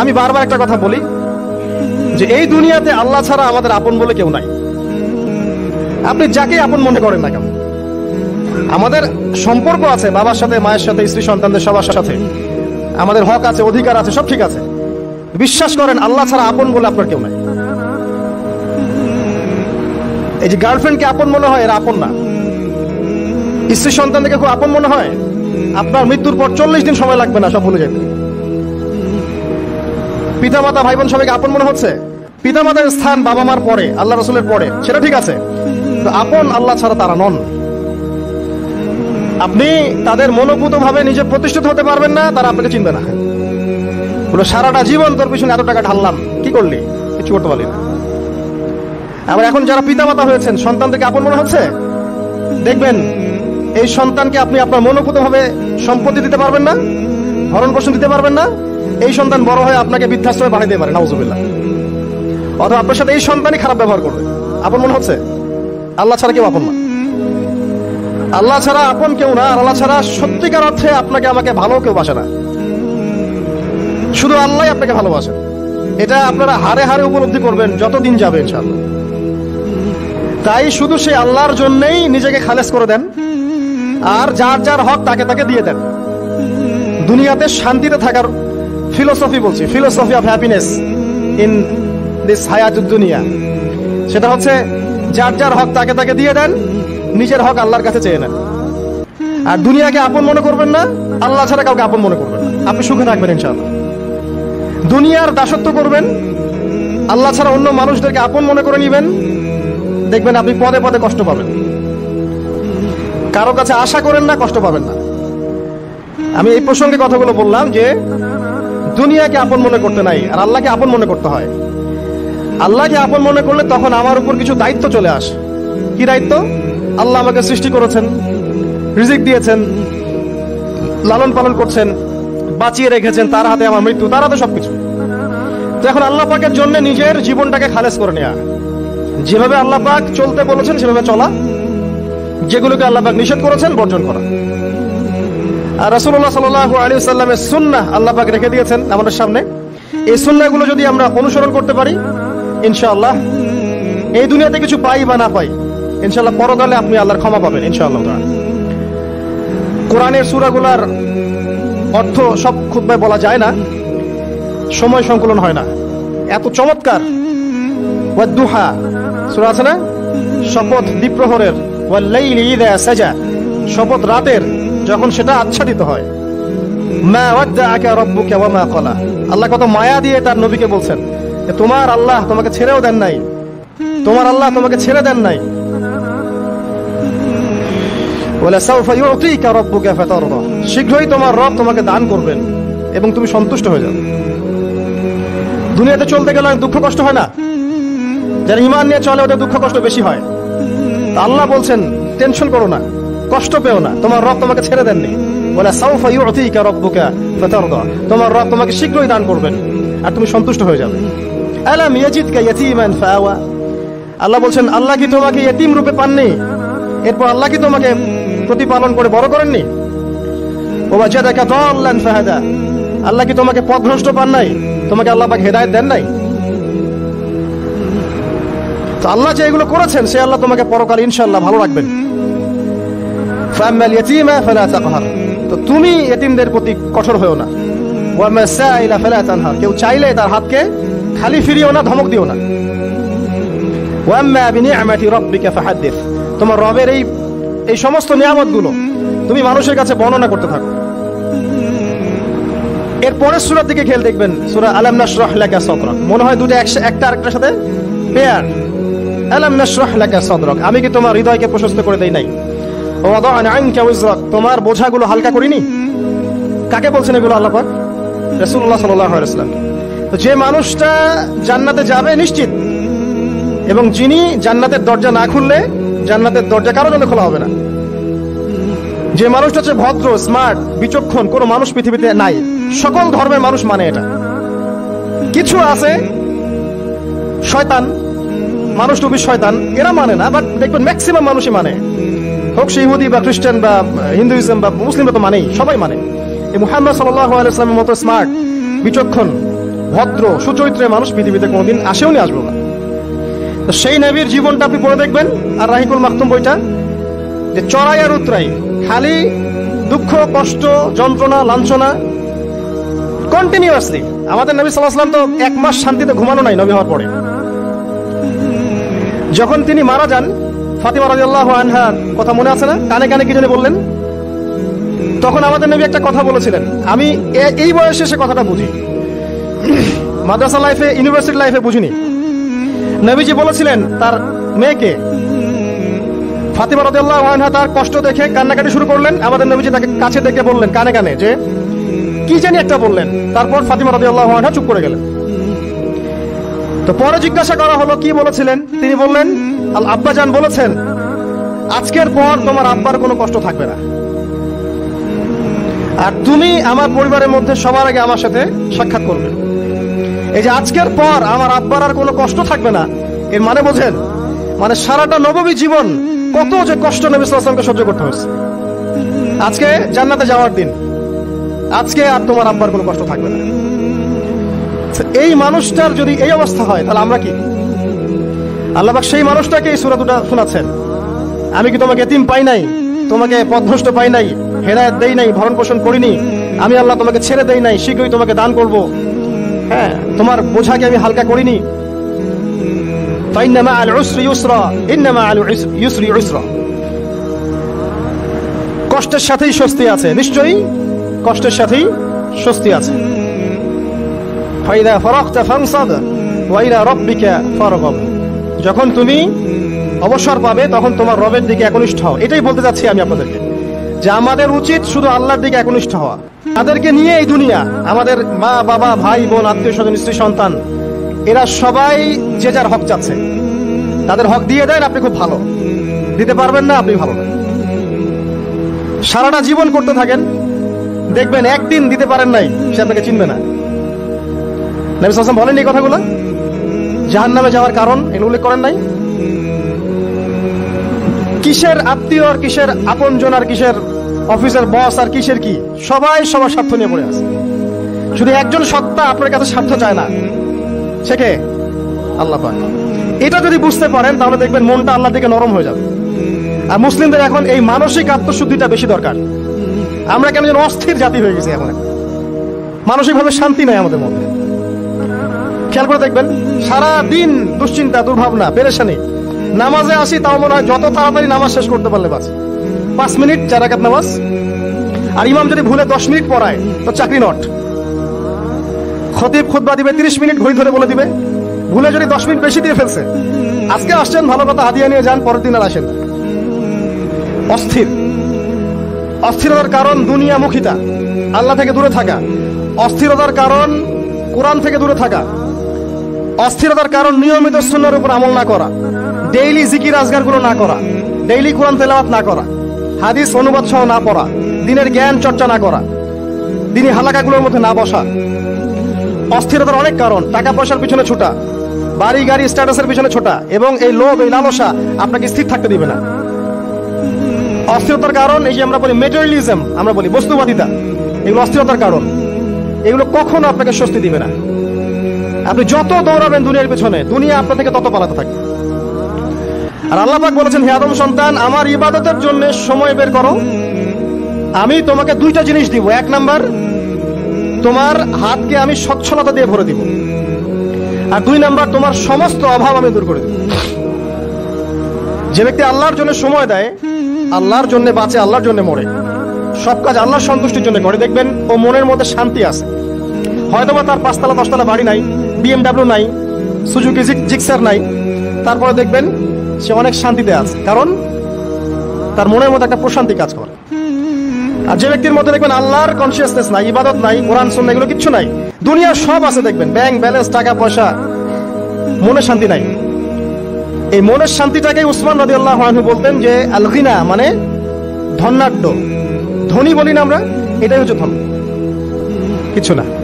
আমি বারবার একটা কথা বলি যে এই দুনিয়াতে আল্লাহ ছাড়া আমাদের আপন বলে কেউ নাই। আপনি যাকে আপন মনে করেন না কেন, আমাদের সম্পর্ক আছে বাবার সাথে, মায়ের সাথে, স্ত্রী সন্তানদের সবার সাথে, আমাদের হক আছে, অধিকার আছে, সব ঠিক আছে। বিশ্বাস করেন আল্লাহ ছাড়া আপন বলে আপনার কেউ নাই। এই যে গার্লফ্রেন্ডকে আপন মনে হয়, এরা আপন না। স্ত্রী সন্তানকে খুব আপন মনে হয়, আপনার মৃত্যুর পর 40 দিন সময় লাগবে না, সব ভুলে যাবে। পিতামাতা ভাই বোন সবাইকে আপন মনে হচ্ছে। পিতামাতার স্থান বাবা মার পরে, আল্লাহ রাসূলের পরে, সেটা ঠিক আছে। তো আপন আল্লাহ ছাড়া তারা নন। আপনি তাদের মনোভূত ভাবে নিজে প্রতিষ্ঠিত হতে পারবেন না, তারা আপনাকে চিনবে না। সারাটা জীবন তোর পিছনে এত টাকা ঢাললাম, কি করলি? কিছু করতে পারলি না। আবার এখন যারা পিতামাতা হয়েছেন, সন্তানদেরকে আপন মনে হচ্ছে। দেখবেন এই সন্তানকে আপনি আপনার মনোভূত ভাবে সম্পত্তি দিতে পারবেন না, ভরণ পোষণ দিতে পারবেন না। এই সন্তান বড় হয়ে আপনাকে বৃদ্ধাশ্রমে পাঠিয়ে দিতে পারে, নাউজুবিল্লাহ। অথবা আপনার সাথে এই সন্তানই খারাপ ব্যবহার করবে। আপন মনে হচ্ছে? আল্লাহ ছাড়া কেউ আপন না। আল্লাহ ছাড়া আপন কেউ না। আর আল্লাহ ছাড়া সত্যিকার অর্থে আপনাকে আমাকে ভালো কেউ বাসে না, শুধু আল্লাহ আপনাকে ভালোবাসেন। এটা আপনারা হারে হারে উপলব্ধি করবেন যতদিন যাবে ইনশাআল্লাহ। তাই শুধু সেই আল্লাহর জন্যই নিজেকে খালেস করে দেন, আর যার যার হক তাকে তাকে দিয়ে দেন। দুনিয়াতে শান্তিতে থাকার ফিলোসফি বলছি, philosophy of happiness in this হায়াতুদ দুনিয়া, সেটা হচ্ছে যার যার হক তাকে তাকে দিয়ে দেন, নিজের হক আল্লাহর কাছে চেয়ে নেন। আর দুনিয়াকে আপন মনে করবেন না, আল্লাহ ছাড়া কাউকে আপন মনে করবেন না, আপনি সুখে থাকবেন ইনশাআল্লাহ। দুনিয়ার দাসত্ব করবেন, আল্লাহ ছাড়া অন্য মানুষদেরকে আপন মনে করে নেবেন, দেখবেন আপনি পদে পদে কষ্ট পাবেন। কারো কাছে আশা করেন না, কষ্ট পাবেন না। আমি এই প্রসঙ্গে কথাগুলো বললাম যে দুনিয়াকে আপন মনে করতে নাই, আর আল্লাহকে আপন মনে করতে হয়। আল্লাহকে আপন মনে করলে তখন আমার উপর কিছু দায়িত্ব চলে আসে। কি দায়িত্ব? আল্লাহ আমাকে সৃষ্টি করেছেন, রিজিক দিয়েছেন, লালন পালন করছেন, বাঁচিয়ে রেখেছেন, তার হাতে আমার মৃত্যু, তার হাতে সবকিছু। তো এখন আল্লাহ পাকের জন্য নিজের জীবনটাকে খালেস করে নেওয়া, যেভাবে আল্লাহ পাক চলতে বলেছেন সেভাবে চলা, যেগুলোকে আল্লাহ পাক নিষেধ করেছেন বর্জন করা। আর রাসূলুল্লাহ সাল্লাল্লাহু আলাইহি ওয়াসাল্লামের সুন্নাহ আল্লাহ পাক রেখে দিয়েছেন আমাদের সামনে। এই সুন্নাহগুলো যদি আমরা অনুসরণ করতে পারি ইনশাআল্লাহ এই দুনিয়াতে কিছু পাই বা না পাই, ইনশাআল্লাহ পরকালে আপনি আল্লাহর ক্ষমা পাবেন ইনশাআল্লাহ। কোরআনের সূরাগুলোর অর্থ সব খুতবায় বলা যায় না, সময় সংকলন হয় না, এত চমৎকার। ওয়াদুহা সূরা আছে না? শপথ দ্বীপ্রহরের, ওয়াল্লাইলি ইযা সাজা, শপথ রাতের যখন সেটা আচ্ছাদিত হয়। মা ওয়াদাআকা রাব্বুকা ওয়া মা ক্বালা, আল্লাহ কত মায়া দিয়ে তার নবীকে বলছেন যে তোমার আল্লাহ তোমাকে ছেড়েও দেন নাই, তোমার আল্লাহ তোমাকে ছেড়ে দেন নাই। শীঘ্রই তোমার রব তোমাকে দান করবেন এবং তুমি সন্তুষ্ট হয়ে যাবে। দুনিয়াতে চলতে গেলে দুঃখ কষ্ট হয় না, যারা ঈমান নিয়ে চলে ওদের দুঃখ কষ্ট বেশি হয়। আল্লাহ বলছেন টেনশন করো না, কষ্ট পেও না, তোমার রব তোমাকে ছেড়ে দেননি। ওয়ালাসাউফা ইউতিকা রাব্বুকা ফাতারদা, তোমার রব তোমাকে শীঘ্রই দান করবেন আর তুমি সন্তুষ্ট হয়ে যাবে। আলাম ইয়াজিদকা ইয়াতীমান ফাআওয়া, আল্লাহ বলছেন আল্লাহ কি তোমাকে ইয়তীম রূপে পাননি? এরপর আল্লাহ কি তোমাকে প্রতিপালন করে বড় করেননি? ওয়াজাদাকা দাল্লান ফাহাদা, আল্লাহ কি তোমাকে পথভ্রষ্ট পান নাই? তোমাকে আল্লাহ পাক হেদায়েত দেন নাই? তো আল্লাহ যে এগুলো করেছেন সে আল্লাহ তোমাকে পরকালে ইনশাআল্লাহ ভালো রাখবেন। ফামাল ইয়াতীমা ফালা তাকহার, তো তুমি ইয়তীমদের প্রতি কঠোর হয়ো না। ওয়া মাসাইলা ফালা তানহার, কেউ চাইলে তার হাতকে খালি ফিরিও না, ধমক দিও না। ওয়া আম্মা বিনিআমাতি রাব্বিকা ফাহাদ্দিস, তোমার রবের এই সমস্ত নিয়ামতগুলো তুমি মানুষের কাছে বর্ণনা করতে থাকো। এরপরের সূরার দিকে খেয়াল, দেখবেন সূরা আলাম নাশরাহ লাকা সাদরাক, মনে হয় দুটো একটা আরেকটার সাথে পেয়ার। আলাম নাশরাহ লাকা সাদরাক, আমি কি তোমার হৃদয়কে প্রশস্ত করে দেই নাই? ওয়াদা'না আনকা ওয়িজরাক, তোমার বোঝাগুলো হালকা করিনি। কাকে বলছেন এগুলো? আল্লাহ পাক, রাসূলুল্লাহ সাল্লাল্লাহু আলাইহি ওয়াসাল্লাম। তো যে মানুষটা জান্নাতে যাবে নিশ্চিত, এবং যিনি জান্নাতের দরজা না খুললে জান্নাতের দরজা কারো জন্য খোলা হবে না। যে মানুষটা হচ্ছে ভদ্র, স্মার্ট, বিচক্ষণ, কোনো মানুষ পৃথিবীতে নাই, সকল ধর্মের মানুষ মানে এটা। কিছু আছে শয়তান, মানুষ টুবি শয়তান, এরা মানে না, বাট দেখবেন ম্যাক্সিমাম মানুষই মানে, হোক সে ইহুদি বা খ্রিস্টান বা হিন্দুইজম বা মুসলিমরা তো মানেই, সবাই মানে। এই মুহাম্মদ সাল্লাল্লাহু আলাইহি ওয়াসাল্লামের মতো স্মার্ট, বিচক্ষণ, ভদ্র সুচরিত্রের মানুষ পৃথিবীতে কোনোদিন আসেও নি, আসবো না। তো সেই নবীর জীবনটা আপনি পড়ে দেখবেন, আর রাহিকুল মাখতুম বইটা যে চড়াই আর উতরাই, খালি দুঃখ কষ্ট যন্ত্রণা লাঞ্ছনা কন্টিনিউয়াসলি। আমাদের নবী সাল্লাল্লাহু আলাইহি ওয়াসাল্লাম তো এক মাস শান্তিতে ঘুমানো নাই নবী হওয়ার পরে। যখন তিনি মারা যান, ফাতিমা রাদিয়াল্লাহু আনহা কথা মনে আছে না, কানে কানে কি জন্য বললেন, তখন আমাদের নবী একটা কথা বলেছিলেন, আমি এই বয়সে সে কথাটা বুঝি, মাদ্রাসা লাইফে ইউনিভার্সিটি লাইফে বুঝিনি। নবীজি বলেছিলেন তার মেয়েকে, ফাতিমা রাদিয়াল্লাহু আনহা তার কষ্ট দেখে কান্নাকাটি শুরু করলেন, আমাদের নবীজি তাকে কাছে দেখে বললেন কানে কানে যে কি জানি একটা বললেন, তারপর ফাতিমা রাদিয়াল্লাহু আনহা চুপ করে গেলেন। তো পরে জিজ্ঞাসা করা হলো কি বলেছিলেন, তিনি বললেন আব্বা জান বলেছেন আজকের পর তোমার আব্বার কোনো কষ্ট থাকবে না, আর তুমি আমার পরিবারের মধ্যে সবার আগে আমার সাথে সাক্ষাৎ করবে। এই যে আজকের পর আমার আব্বার আর কোনো কষ্ট থাকবে না, এর মানে বোঝেন, মানে সারাটা নববী জীবন কত যে কষ্ট নবী সাল্লাল্লাহু আলাইহি ওয়াসাল্লামকে সহ্য করতে হয়েছে। আজকে জান্নাতে যাওয়ার দিন, আজকে আর তোমার আব্বার কোনো কষ্ট থাকবে না। এই মানুষটার যদি এই অবস্থা হয় তাহলে আমরা কি, আল্লাহ পাক সেই মানুষটাকে এই সূরা দুটো শোনাচ্ছেন, আমি কি তোমাকে এতিম পাই নাই, তোমাকে পথভ্রষ্ট পাই নাই, হেদায়েত দেই নাই, ভরণ পোষণ করিনি, আমি আল্লাহ তোমাকে ছেড়ে দেই নাই, শীঘ্রই তোমাকে দান করব, হ্যাঁ তোমার বোঝাকে আমি হালকা করিনি। ফাইন্নামা আল উসরি ইউসরা, ইন্নামা আল ইউসরি ইউসরা, কষ্টের সাথেই স্বস্তি আছে, নিশ্চয়ই কষ্টের সাথেই স্বস্তি আছে। ফাইদা ফারাগতা ফানসাব ওয়া ইলা রাব্বিকা ফারগব, যখন তুমি অবসর পাবে তখন তোমার রবের দিকে একনিষ্ঠ হও। এটাই বলতে চাচ্ছি আমি আপনাদেরকে, যে আমাদের উচিত শুধু আল্লাহর দিকে একনিষ্ঠ হওয়া। তাদেরকে নিয়ে এই দুনিয়া, আমাদের মা বাবা ভাই বোন আত্মীয় স্বজন স্ত্রী সন্তান, এরা সবাই যে যার হক চাচ্ছে, তাদের হক দিয়ে দেন আপনি খুব ভালো, দিতে পারবেন না আপনি ভালো না। সারাটা জীবন করতে থাকেন, দেখবেন একদিন দিতে পারেন নাই সে আপনাকে চিনবে না। নবী সাল্লাল্লাহু আলাইহি ওয়াসাল্লাম বলেন এই কথাগুলো, জাহান্নামে যাওয়ার কারণ এগুলো উল্লেখ করেন নাই, কিসের আত্মীয় আর কিসের আপনজন আর কিসের অফিসের বস আর কিসের কি, সবাই সবার স্বার্থ নিয়ে পড়ে আছে। শুধু একজন সত্তা আপনার কাছে স্বার্থ চায় না, সে কে? আল্লাহ পাক। এটা যদি বুঝতে পারেন তাহলে দেখবেন মনটা আল্লাহর দিকে নরম হয়ে যাবে। আর মুসলিমদের এখন এই মানসিক আত্মশুদ্ধিটা বেশি দরকার। আমরা কেন যেন অস্থির জাতি হয়ে গেছি, এখন মানসিকভাবে শান্তি নাই আমাদের মধ্যে। খেয়াল করে দেখবেন সারাদিন দুশ্চিন্তা দুর্ভাবনা পেরেশানি, নামাজে আসি তাও মনে হয় যত তাড়াতাড়ি নামাজ শেষ করতে পারলে বাঁচি, 5 মিনিট 4 রাকাত নামাজ, আর ইমাম যদি ভুলে 10 মিনিট পড়ায় তো চাকরি নট। খতিব খুতবা দিবে 30 মিনিট ঘড়ি ধরে বলে দিবে, ভুলে যদি 10 মিনিট বেশি দিয়ে ফেলছে, আজকে আসছেন ভালো কথা হাদিয়া নিয়ে যান, পরের দিন আর আসেন। অস্থির, অস্থিরতার কারণ দুনিয়ামুখিতা, আল্লাহ থেকে দূরে থাকা, অস্থিরতার কারণ কোরআন থেকে দূরে থাকা, অস্থিরতার কারণ নিয়মিত সুন্নাহর উপর আমল না করা, ডেইলি জিকির আজকারগুলো না করা, ডেইলি কোরআন তেলাওয়াত না করা, হাদিস অনুবাদ সহ না পড়া, দিনের জ্ঞান চর্চা না করা, দিনী হালাকাগুলোর মধ্যে না বসা। অস্থিরতার অনেক কারণ, টাকা পয়সার পিছনে ছোটা, বাড়ি গাড়ি স্ট্যাটাসের পিছনে ছোটা, এবং এই লোভ এই লালসা আপনাকে স্থির থাকতে দিবে না। অস্থিরতার কারণ এই যে আমরা বলি মেটেরিয়ালিজম, আমরা বলি বস্তুবাদিতা, এগুলো অস্থিরতার কারণ, এগুলো কখনো আপনাকে স্বস্তি দিবে না। আপনি যত দৌড়াবেন দুনিয়ার পেছনে, দুনিয়া আপনার থেকে তত পালাতে থাকবে। আর আল্লাহ পাক বলেছেন, হে আদম সন্তান, আমার ইবাদতের জন্য সময় বের করো, আমি তোমাকে 2টা জিনিস দিব। 1 নাম্বার, তোমার হাতকে আমি সচ্ছলতা দিয়ে ভরে দিব, আর 2 নাম্বার, তোমার সমস্ত অভাব আমি দূর করে দিব। যে ব্যক্তি আল্লাহর জন্য সময় দেয়, আল্লাহর জন্য বাঁচে, আল্লাহর জন্য মরে, সব কাজ আল্লাহর সন্তুষ্টির জন্য করে, দেখবেন ও মনের মধ্যে শান্তি আছে। হয়তোবা তার 5 তলা 10 তলা বাড়ি নাই, BMW নাই, সুজুকি জিক্সার নাই, তারপরে দেখবেন সে অনেক শান্তিতে আছে, কারণ তার মনের মধ্যে একটা প্রশান্তি কাজ করে। আর যে ব্যক্তির মধ্যে দেখবেন আল্লাহর কনসিয়াসনেস নাই, ইবাদত নাই, কোরআন সুন্নাহ এগুলো কিচ্ছু নাই, দুনিয়া সব আছে, দেখবেন ব্যাংক ব্যালেন্স টাকা পয়সা, মনের শান্তি নাই। এই মনের শান্তিটাকে উসমান রাদিয়াল্লাহু আনহু বলতেন যে আল গিনা, মানে ধনাঢ্য, ধনী বলি না আমরা, এটাই হচ্ছে ধন, কিচ্ছু না।